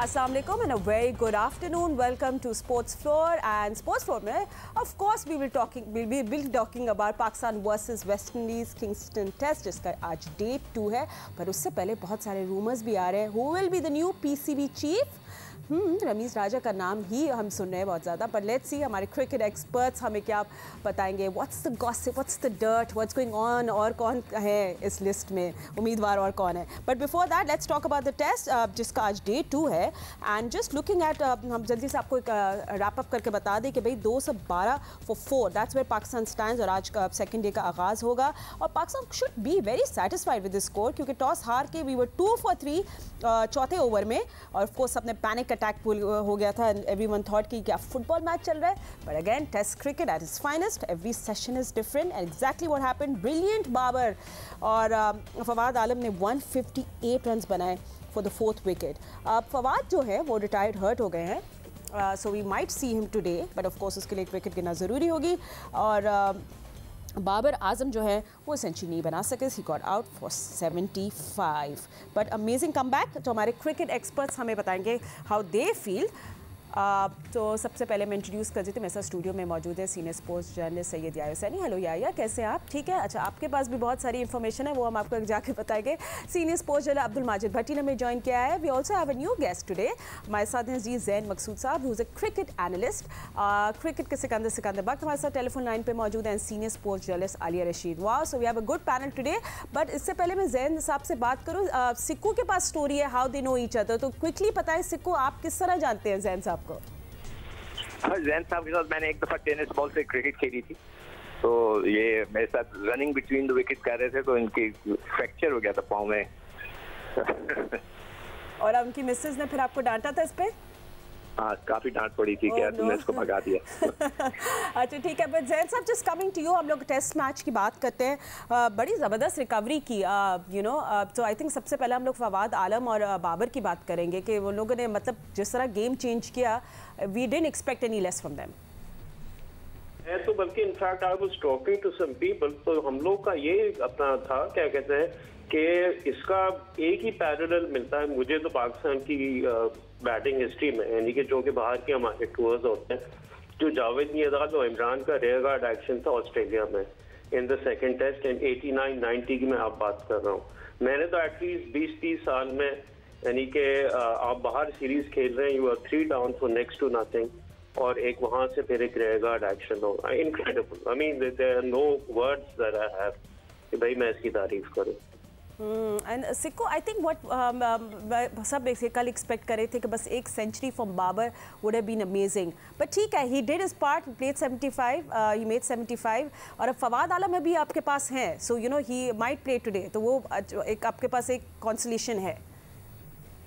अस्सलाम वालेकुम and a very good afternoon. Welcome to sports floor and sports floor में of course we will talking about Pakistan versus West Indies Kingston test जिसका आज day 2 है। पर उससे पहले बहुत सारे रूमर्स भी आ रहे हैं who will be the new PCB chief. Rameez Raja का नाम ही हम सुन रहे हैं बहुत ज़्यादा, पर लेट्स सी हमारे क्रिकेट एक्सपर्ट्स हमें क्या बताएंगे। What's the gossip, what's the dirt, what's going on और कौन है इस लिस्ट में उम्मीदवार और कौन है। But before that let's talk about the test जिसका आज डे 2 है। एंड जस्ट लुकिंग एट हम जल्दी से आपको रैप अप करके बता दें कि भाई 212 for 4 that's where Pakistan stands और आज का सेकेंड डे का आगाज़ होगा। और Pakistan should be very satisfied with the score क्योंकि टॉस हार के वी वर 2 for 3 चौथे ओवर में और ऑफकोर्स अपने पैनिक अटैक हो गया था एंड एवरीवन थॉट कि क्या फुटबॉल मैच चल रहा है। But again test cricket at its finest, every session is different and exactly what happened. Brilliant Babar और फवाद आलम ने 158 रन बनाए for the 4th wicket. Fawad जो है वो रिटायर्ड हर्ट हो गए हैं, so we might see him today, but of course उसके लिए एक विकेट गिरना ज़रूरी होगी। और बाबर आजम जो है वो सेंचुरी नहीं बना सके, he got out for 75। But amazing comeback. तो हमारे क्रिकेट एक्सपर्ट्स हमें बताएंगे हाउ दे फील। तो सबसे पहले मैं इंट्रोड्यूस कर देती हूँ, मेरे साथ स्टूडियो में मौजूद है senior sports journalist Syed Yasaini. Hello याया, कैसे हैं आप? ठीक है, अच्छा आपके पास भी बहुत सारी इन्फॉर्मेशन है, वो हम आपको जाके बताएंगे। Senior sports journalist Abdul Majid Bhatti ने हमें ज्वाइन किया है। We also have a new guest today. हमारे साथ हैं जी जैन मकसूद साहब who is a cricket analyst. Cricket के सिकंदर बख्त हमारे साथ टेलीफोन लाइन पर मौजूद हैं, senior sports journalist Aliya Rashid. वाह, so we have a good panel today. But इससे पहले मैं जैन साहब से बात करूँ, सिक्कू के पास स्टोरी है how they know each other. तो क्विकली पता है सिक्कू, आप किस तरह जानते हैं जैन साहब को? जैन साहब के साथ मैंने एक दफा टेनिस बॉल से क्रिकेट खेली थी, तो ये मेरे साथ रनिंग बिटवीन द विकेट कर रहे थे तो इनकी फ्रैक्चर हो गया था पाँव में। और उनकी मिसेस ने फिर आपको डांटा था इस पे? हाँ, काफी डांट पड़ी थी क्या तुमने इसको भगा दिया। अच्छा ठीक है। बट जैन साहब जस्ट कमिंग टू यू, हम लोग टेस्ट मैच की बात करते हैं। बड़ी ज़बरदस्त रिकवरी की यू नो। तो आई थिंक सबसे पहले हम लोग फवाद आलम और बाबर की बात करेंगे कि वो लोगों ने मतलब जिस तरह गेम चेंज किया, we didn't expect any less from them. तो बल्कि in fact I was talking to some people, तो हम लोग का ये अपना था क्या कहते हैं कि इसका एक ही पैरेलल मिलता है मुझे तो पाकिस्तान की बैटिंग हिस्ट्री में, यानी कि जो कि बाहर के हमारे टूर्स होते हैं, जो जावेद मियांदाद और इमरान का रेयर गार्ड एक्शन था ऑस्ट्रेलिया में in the second test in 89-90 की मैं आप बात कर रहा हूँ। मैंने तो एटलीस्ट 20-30 साल में, यानी कि आप बाहर सीरीज खेल रहे हैं, you are 3 down for next to nothing और एक वहाँ से फिर एक रेयर गार्ड एक्शन हो। Incredible, I mean there are no words that I have कि भाई मैं इसकी तारीफ करूँ। And Sikko I think what सब कल एक्सपेक्ट कर रहे थे कि बस एक century from Babar would have been amazing, but ठीक है, he did his part, played 75, he made 75। और अब फवाद आलम भी आपके पास हैं, so you know he might play today, तो वो एक आपके पास एक कंसोलेशन है।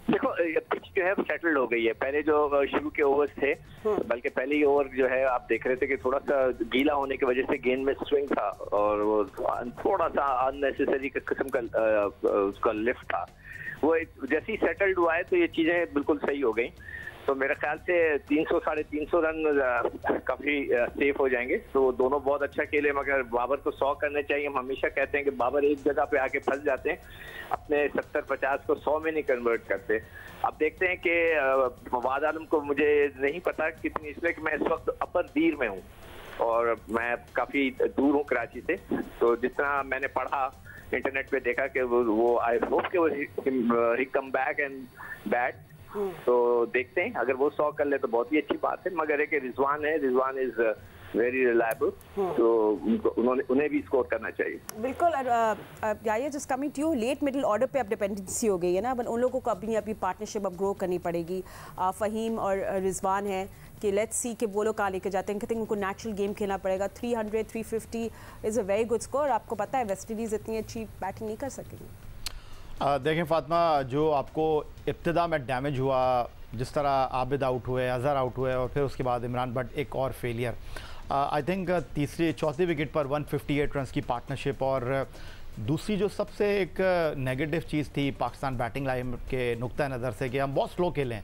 देखो पिच जो है सेटल्ड हो गई है, पहले जो शुरू के ओवर्स थे, बल्कि पहले ही ओवर जो है आप देख रहे थे कि थोड़ा सा गीला होने की वजह से गेंद में स्विंग था और वो थोड़ा सा अननेसेसरी किस्म का उसका लिफ्ट था, वो जैसे ही सेटल्ड हुआ है तो ये चीज़ें बिल्कुल सही हो गई। तो मेरे ख्याल से 300-350 रन काफ़ी सेफ हो जाएंगे। तो दोनों बहुत अच्छा खेले, मगर बाबर को 100 करने चाहिए। हम हमेशा कहते हैं कि बाबर एक जगह पे आके फंस जाते हैं, अपने 70-50 को 100 में नहीं कन्वर्ट करते। अब देखते हैं कि फवाद आलम को मुझे नहीं पता कितनी, इसलिए कि मैं इस वक्त अपर दीर में हूँ और मैं काफ़ी दूर हूँ कराची से, तो जितना मैंने पढ़ा इंटरनेट पर देखा कि वो आई होप कि वो he come back and bat, तो देखते हैं अगर वो 100 कर ले तो बहुत ही अच्छी बात है। मगर एक रिजवान है, रिजवान इज वेरी रिलायबल, तो उन्होंने उन्हें भी स्कोर करना चाहिए। बिल्कुल, यार just coming to you, late middle order पे अब डिपेंडेंसी हो गई है ना, उन लोगों को अपनी अपनी पार्टनरशिप अब ग्रो करनी पड़ेगी। फ़हीम और रिजवान है कि लेट्स सी कि वो लोग कहाँ लेके जाते हैं। कहते हैं उनको नेचुरल गेम खेलना पड़ेगा। 300-350 is a very good score. आपको पता है वेस्ट इंडीज़ इतनी अच्छी बैटिंग नहीं कर सकेगी। देखें फातिमा, जो आपको इब्तिदा में डैमेज हुआ, जिस तरह आबिद आउट हुए, अजहर आउट हुए और फिर उसके बाद इमरान बट एक और फेलियर, आई थिंक चौथी विकेट पर 158 रन की पार्टनरशिप। और दूसरी जो सबसे एक नेगेटिव चीज़ थी पाकिस्तान बैटिंग लाइन के नुक्ता नज़र से कि हम बहुत स्लो खेलें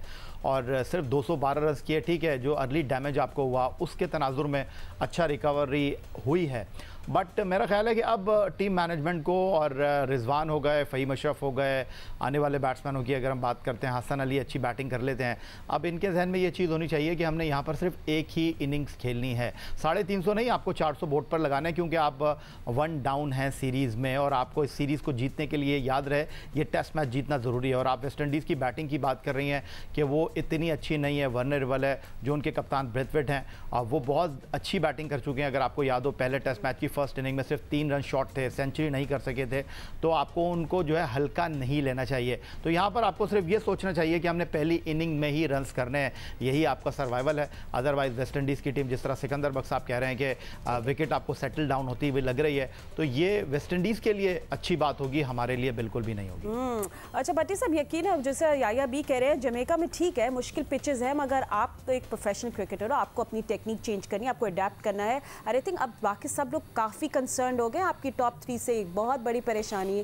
और सिर्फ 212 रन किए। ठीक है, जो अर्ली डैमेज आपको हुआ उसके तनाजुर में अच्छा रिकवरी हुई है, बट मेरा ख्याल है कि अब टीम मैनेजमेंट को, और रिजवान हो गए, फ़हीम अशरफ हो गए, आने वाले बैट्समैनों की अगर हम बात करते हैं, हसन अली अच्छी बैटिंग कर लेते हैं, अब इनके जहन में ये चीज़ होनी चाहिए कि हमने यहाँ पर सिर्फ एक ही इनिंग्स खेलनी है, 350 नहीं, आपको 400 बोर्ड पर लगाना है, क्योंकि आप 1 डाउन हैं सीरीज़ में, और आपको इस सीरीज़ को जीतने के लिए, याद रहे, ये टेस्ट मैच जीतना ज़रूरी है। और आप वेस्ट इंडीज़ की बैटिंग की बात कर रही हैं कि वो इतनी अच्छी नहीं है, वर्नरेबल है, जो उनके कप्तान ब्रेथवेट हैं, और वो बहुत अच्छी बैटिंग कर चुके हैं। अगर आपको याद हो, पहले टेस्ट मैच की फर्स्ट इनिंग में सिर्फ 3 रन शॉट थे, सेंचुरी नहीं कर सके थे, तो आपको उनको जो है हल्का नहीं लेना चाहिए। तो यहाँ पर आपको सिर्फ ये सोचना चाहिए कि हमने पहली इनिंग में ही रन करने हैं, यही आपका सर्वाइवल है। अदरवाइज़ वेस्ट इंडीज़ की टीम, जिस तरह सिकंदर बख्त साहब कह रहे हैं कि विकेट आपको सेटल डाउन होती हुई लग रही है, तो ये वेस्ट इंडीज़ के लिए अच्छी बात होगी, हमारे लिए बिल्कुल भी नहीं होगी। अच्छा भट्टी साहब, यकीन है जैसे याया भी कह रहे हैं, जमैका में ठीक है मुश्किल पिचेस है, मगर आप तो एक प्रोफेशनल क्रिकेटर हो, आपको अपनी टेक्निक चेंज करनी है, आपको अडेप्ट करना है। आई थिंक अब बाकी सब लोग काफ़ी कंसर्न हो गए, आपकी टॉप 3 से एक बहुत बड़ी परेशानी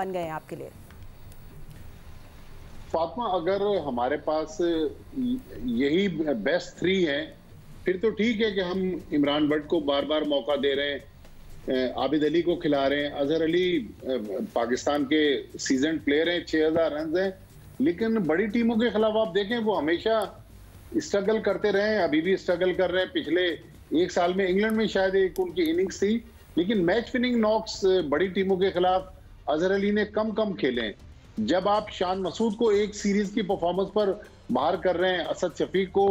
बन गए हैं आपके लिए। फातिमा, अगर हमारे पास यही बेस्ट 3 हैं, फिर तो ठीक है कि हम इमरान बट को बार बार मौका दे रहे हैं, आबिद अली को खिला रहे हैं, अजहर अली पाकिस्तान के सीजन प्लेयर हैं, 6000 रन हैं, लेकिन बड़ी टीमों के खिलाफ आप देखें वो हमेशा स्ट्रगल करते रहे हैं, अभी भी स्ट्रगल कर रहे हैं। पिछले एक साल में इंग्लैंड में शायद एक उनकी इनिंग्स थी, लेकिन मैच विनिंग नॉक्स बड़ी टीमों के खिलाफ अजहर अली ने कम खेले हैं। जब आप शान मसूद को एक सीरीज की परफॉर्मेंस पर बाहर कर रहे हैं, असद शफीक को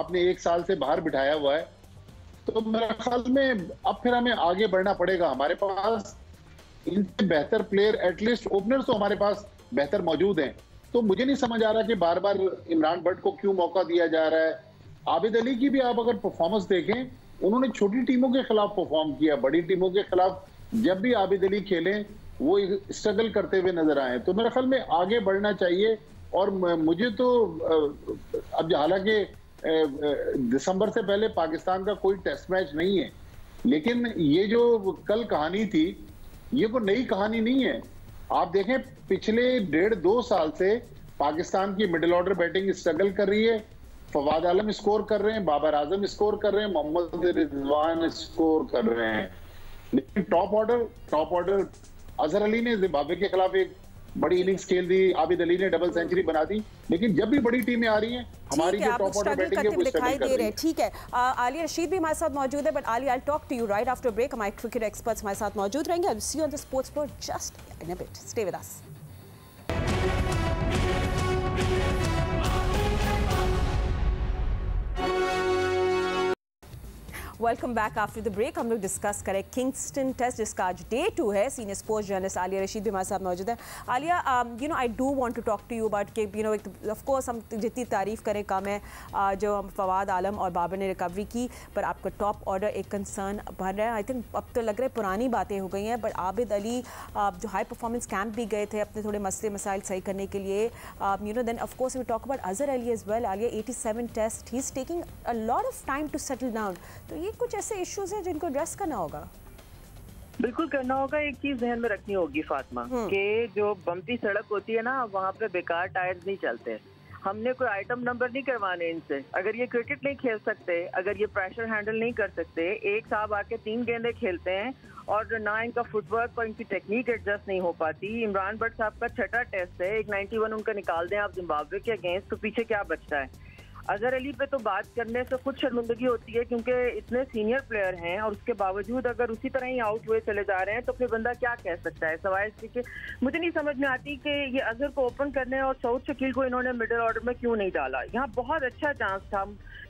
आपने एक साल से बाहर बिठाया हुआ है, तो मेरे ख्याल में अब फिर हमें आगे बढ़ना पड़ेगा। हमारे पास इनसे बेहतर प्लेयर, एटलीस्ट ओपनर्स तो हमारे पास बेहतर मौजूद हैं, तो मुझे नहीं समझ आ रहा कि बार बार इमरान बट को क्यों मौका दिया जा रहा है। आबिद अली की भी आप अगर परफॉर्मेंस देखें, उन्होंने छोटी टीमों के खिलाफ परफॉर्म किया, बड़ी टीमों के खिलाफ जब भी आबिद अली खेले वो स्ट्रगल करते हुए नजर आए। तो मेरे ख्याल में आगे बढ़ना चाहिए, और मुझे तो अब, हालांकि दिसंबर से पहले पाकिस्तान का कोई टेस्ट मैच नहीं है, लेकिन ये जो कल कहानी थी, ये कोई नई कहानी नहीं है। आप देखें पिछले 1.5-2 साल से पाकिस्तान की मिडिल ऑर्डर बैटिंग स्ट्रगल कर रही है। फवाद आलम स्कोर कर रहे हैं, बाबर आजम स्कोर कर रहे हैं, मोहम्मद रिजवान स्कोर कर रहे हैं, लेकिन टॉप ऑर्डर अजहर अली ने जिम्बाब्वे के खिलाफ एक बड़ी इनिंग्स खेल दी, आबिद अली ने डबल सेंचुरी बना दी, लेकिन जब भी बड़ी टीमें आ रही हैं, हमारी जो टॉप ऑर्डर बैटिंग है वो दिखाई दे रही है। ठीक है, आलिया रशीद भी हमारे साथ मौजूद है, but Aliya, I will talk to you right after break. हमारे क्रिकेट एक्सपर्ट्स हमारे साथ मौजूद रहेंगे। I will see you on the sports floor just in a bit, stay with us. Welcome back. After the break हम लोग discuss करें Kingston test, जिसका आज डे 2 है। Senior sports journalist Aliya Rashid भी हमारे साथ मौजूद है। Aliya, you know, I do want to talk to you about के, यू नो, ऑफकोर्स हम जितनी तारीफ़ करें कम है, जो हम फवाद आलम और बाबर ने रिकवरी की, पर आपका टॉप ऑर्डर एक कंसर्न बन रहा है। आई थिंक अब तो लग रहा है पुरानी बातें हो गई हैं, बट आबिद अली जो हाई परफॉर्मेंस कैंप भी गए थे अपने थोड़े मसले मसाइल सही करने के लिए, you know, then of course we talk about Azhar Ali as well. Aliya, 87 test, he is taking a lot of time to settle down, तो ये कुछ ऐसे इश्यूज हैं जिनको एड्रेस करना होगा, बिल्कुल करना होगा। एक चीज ध्यान में रखनी होगी फातिमा, कि जो बम्पी सड़क होती है ना, वहाँ पे बेकार टायर्स नहीं चलते। हमने कोई आइटम नंबर नहीं करवाने इनसे। अगर ये क्रिकेट नहीं खेल सकते, अगर ये प्रेशर हैंडल नहीं कर सकते, एक साहब आके 3 गेंदे खेलते हैं और ना इनका फुटवर्क और इनकी टेक्निक एडजस्ट नहीं हो पाती। इमरान बट साहब का 6ठा टेस्ट है, एक 91 उनका निकाल दें आप जिम्बाब्वे के अगेंस्ट, तो पीछे क्या बचता है। अजहर अली पे तो बात करने से खुद शर्मिंदगी होती है, क्योंकि इतने सीनियर प्लेयर हैं और उसके बावजूद अगर उसी तरह ही आउट हुए चले जा रहे हैं, तो फिर बंदा क्या कह सकता है। सवाल इसके मुझे नहीं समझ में आती कि ये अजहर को ओपन करने और सऊद शकील को इन्होंने मिडिल ऑर्डर में क्यों नहीं डाला। यहाँ बहुत अच्छा चांस था।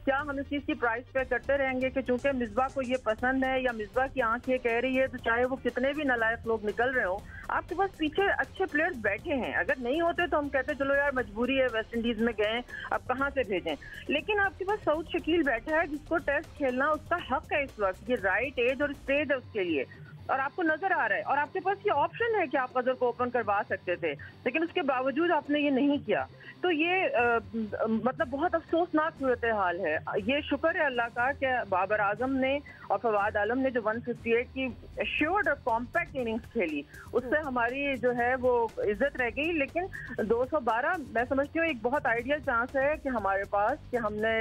क्या हम इस चीज़ की प्राइस पे करते रहेंगे कि चूंकि मिसबा को ये पसंद है, या मिसबा की आंख ये कह रही है, तो चाहे वो कितने भी नालायक लोग निकल रहे हो, आपके पास पीछे अच्छे प्लेयर्स बैठे हैं। अगर नहीं होते तो हम कहते चलो यार मजबूरी है, वेस्ट इंडीज में गए, अब कहाँ से भेजें। लेकिन आपके पास सऊद शकील बैठा है, जिसको टेस्ट खेलना उसका हक है इस वक्त, ये राइट एज और स्टेज है उसके लिए, और आपको नजर आ रहा है, और आपके पास ये ऑप्शन है कि आप अजहर को ओपन करवा सकते थे, लेकिन उसके बावजूद आपने ये नहीं किया। तो ये मतलब बहुत अफसोसनाक सूरत हाल है। ये शुक्र है अल्लाह का कि बाबर आजम ने और फवाद आलम ने जो 158 की एश्योर्ड और कॉम्पैक्ट इनिंग्स खेली, उससे हमारी जो है वो इज्जत रह गई। लेकिन 212 मैं समझती हूँ एक बहुत आइडियल चांस है कि हमारे पास, कि हमने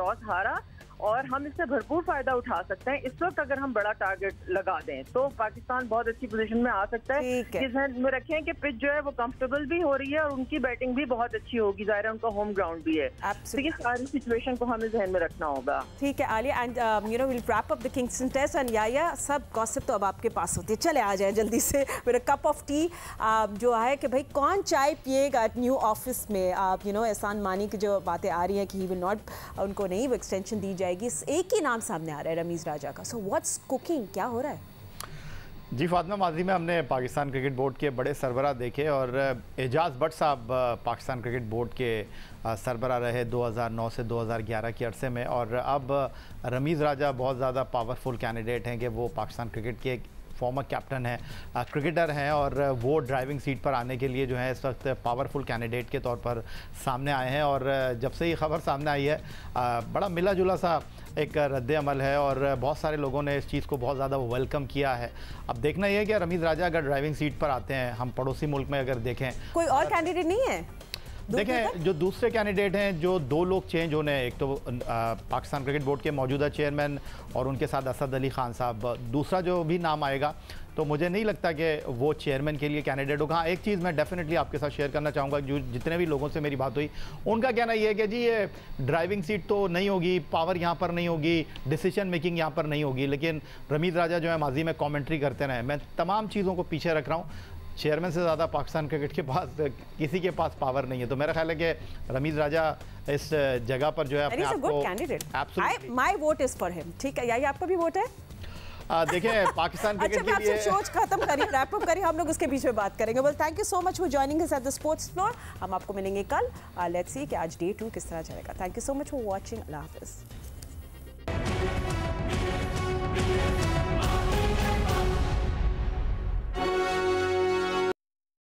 टॉस हारा और हम इससे भरपूर फ़ायदा उठा सकते हैं। इस वक्त अगर हम बड़ा टारगेट लगा दें तो पाकिस्तान बहुत अच्छी पोजीशन में आ सकता है। जिसमें में रखें कि पिच जो है वो कंफर्टेबल भी हो रही है और उनकी बैटिंग भी बहुत अच्छी होगी, ज़ाहिर है उनका होम ग्राउंड भी है। तो ये सारी सिचुएशन को हमें जहन में रखना होगा। ठीक है Aliya, and you know will wrap up the Kingston test and या सब गॉसिप तो अब आपके पास होते हैं, चले आ जाए जल्दी से मेरा कप ऑफ टी जो है कि भाई कौन चाय पिएगा न्यू ऑफिस में। आप यू नो एहसान मानी की जो बातें आ रही हैं कि ही विल नॉट, उनको नहीं एक्सटेंशन दी जाएगी, एक ही नाम सामने आ रहा है रमीज़ राजा का। सो व्हाट्स कुकिंग, क्या हो रहा है? जी फातिमा, माजी में हमने पाकिस्तान क्रिकेट बोर्ड के बड़े सरबरा देखे और एजाज़ बट साहब पाकिस्तान क्रिकेट बोर्ड के सरबरा रहे 2009 से 2011 के अरसे में, और अब रमीज़ राजा बहुत ज़्यादा पावरफुल कैंडिडेट हैं कि वो पाकिस्तान क्रिकेट के फॉर्मर कैप्टन हैं, क्रिकेटर हैं, और वो ड्राइविंग सीट पर आने के लिए जो है इस वक्त पावरफुल कैंडिडेट के तौर पर सामने आए हैं। और जब से ये खबर सामने आई है बड़ा मिला जुला सा एक रद्द अमल है और बहुत सारे लोगों ने इस चीज़ को बहुत ज़्यादा वेलकम किया है। अब देखना यह है कि रमीज़ राजा अगर ड्राइविंग सीट पर आते हैं, हम पड़ोसी मुल्क में अगर देखें कोई और कैंडिडेट नहीं है। देखें जो दूसरे कैंडिडेट हैं, जो दो लोग चेंज होने हैं, एक तो पाकिस्तान क्रिकेट बोर्ड के मौजूदा चेयरमैन और उनके साथ असद अली खान साहब, दूसरा जो भी नाम आएगा तो मुझे नहीं लगता कि वो चेयरमैन के लिए कैंडिडेट होगा। हाँ, एक चीज़ मैं डेफिनेटली आपके साथ शेयर करना चाहूँगा, जो जितने भी लोगों से मेरी बात हुई उनका कहना यह है कि जी ये ड्राइविंग सीट तो नहीं होगी, पावर यहाँ पर नहीं होगी, डिसीजन मेकिंग यहाँ पर नहीं होगी, लेकिन रमीज़ राजा जो है माजी में कॉमेंट्री करते रहे। मैं तमाम चीज़ों को पीछे रख रहा हूँ, चेयरमैन से ज़्यादा पाकिस्तान क्रिकेट के पास किसी के पास पावर नहीं है, तो मेरा ख्याल है कि रमीज़ राजा इस जगह पर जो है अपने आप को absolutely my vote is for him. ठीक है, यही आपका भी वोट है। देखिए पाकिस्तान क्रिकेट के लिए सोच खत्म करिए, रैप अप करिए, हम लोग उसके बीच में बात करेंगे। Well thank you so much for joining us at the sports floor. हम आपको मिलेंगे कल, लेट्स सी कि आज डे 2 किस तरह चलेगा। Thank you so much for watching.